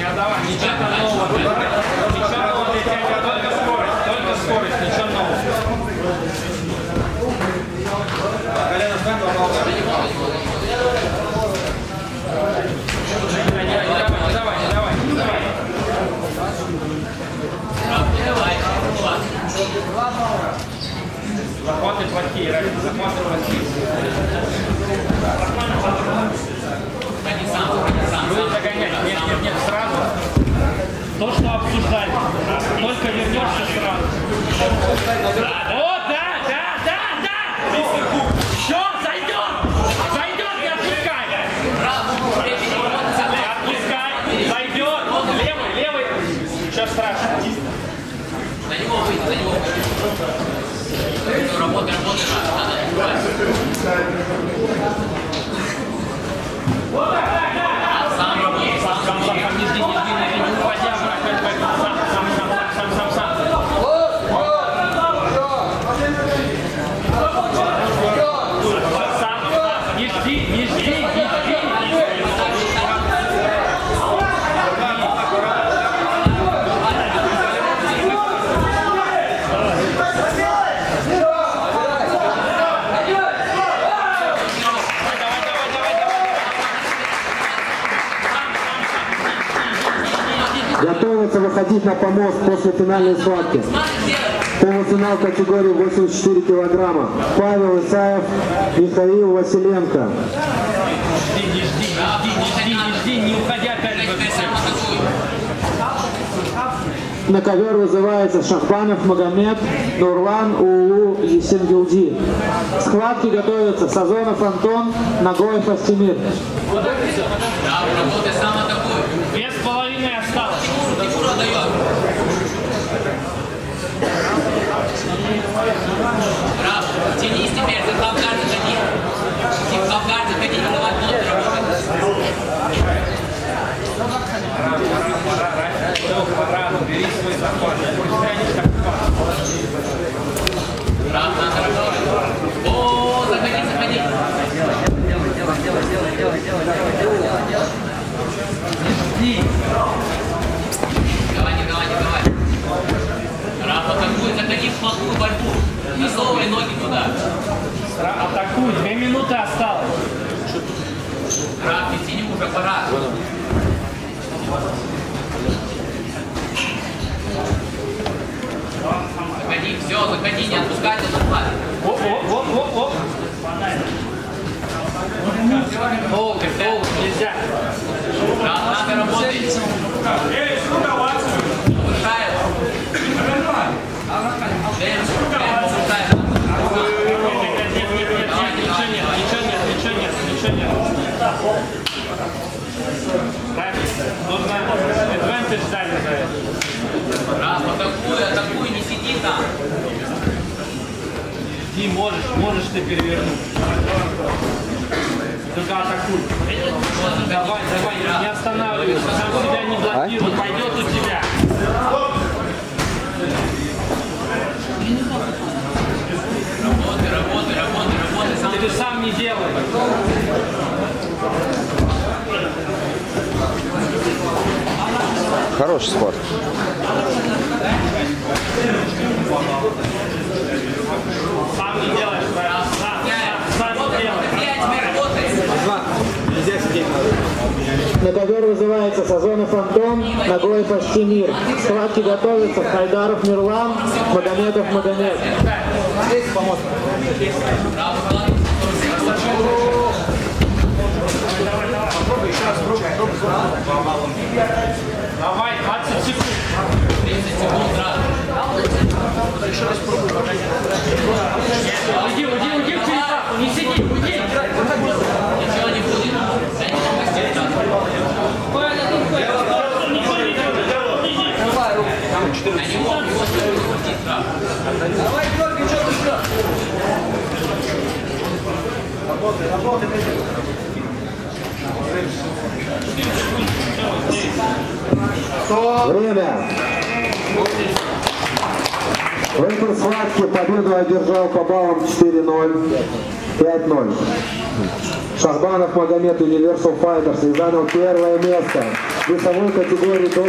не отдавай, ничего нового, ничего нового для тебя, только скорость, ничего нового. Колено встань, захваты плохие, разница, захваты плохие. Будут догонять, нет, сразу. То, что обсуждали, только вернешься сразу. О, да! Все, зайдет, не отпускай. Отпускай, зайдет, левый. Сейчас страшно. За него выйдет. Работай, надо. Сам, не уходя, сам. Выходить на помост после финальной схватки. Полуфинал категории 84 килограмма. Павел Исаев, Михаил Василенко. Жди, не уходя опять. На ковер вызывается Шахбанов Магомед, Нурлан Уулу и Сенгилди. Схватки готовятся Сазонов Антон, Нагоев Астемир. Тянись теперь, ты хавгард заходи. Бери свой захват. О, заходи. Делай. Жди. Давай. Атакуй, заходи в плохую борьбу. Не совывай ноги туда. Атакуй, 2 минуты осталось. Раб, не тяни, уже пора. Заходи, все, заходи, не отпускай, не отпускай. Оп. Долго, нельзя. Раб, надо работать. Ничего нет. Нужно адвентаж дали за это. Раз, атакуй, не сиди там. Ты можешь ты перевернуть. Только атакуй. Давай, не останавливайся. Сам себя не блокируй, пойдет у тебя. Работай, сам. Ты сам не делай. Хороший спорт. Сам не делаешь, сам делай. На ковер вызывается Сазонов Антон, Нагоев Астемир. Схватки готовятся Хайдаров Мирлан, Магомедов Магомет. Давай, 20 секунд. 30 секунд, да. Еще раз пробуй. Уйди, не сиди, уйди. Работай. Время. В этой схватке победу одержал по баллам 4-0, 5-0. Шахбанов Магомед, Universal Fighters, и занял первое место в весовой категории до